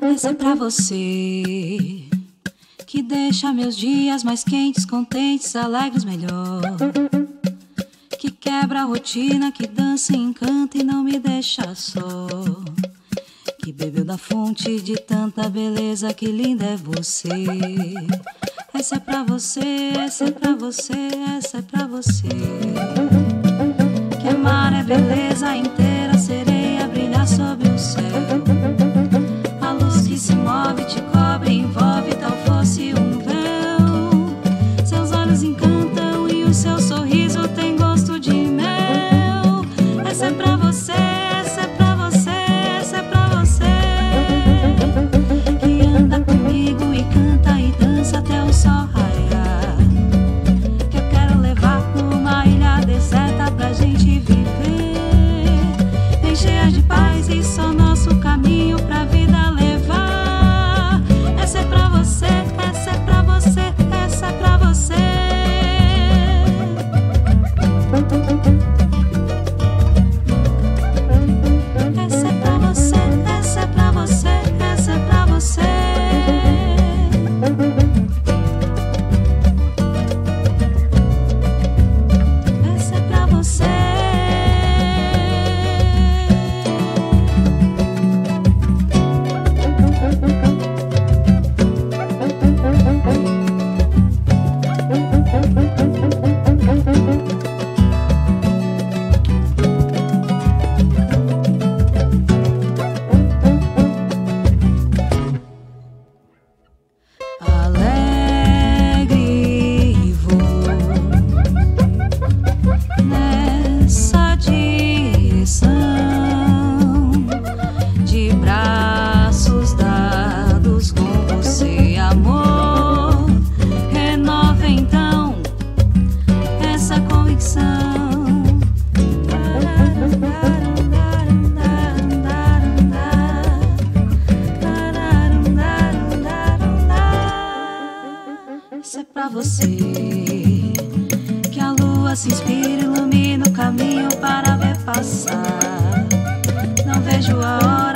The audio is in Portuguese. Essa é pra você, que deixa meus dias mais quentes, contentes, alegres, melhor. Que quebra a rotina, que dança, encanta e não me deixa só. Que bebeu da fonte de tanta beleza, que linda é você. Essa é pra você, essa é pra você, essa é pra você. Que amar é beleza inteira, sereia brilhar sobre o céu. A luz que se move, te cobre, envolve, tal fosse um véu. Seus olhos encantam e o seu sorriso tem gosto de mel. Essa é pra você, essa é pra você, essa é pra você. Que anda comigo e canta e dança até o sol raiar. Que eu quero levar pra uma ilha deserta pra gente viver. Bem cheia de paz e só nosso caminho pra vida levar. Essa é pra você, essa é pra você, essa é pra você. Caminho para ver passar. Não vejo a hora.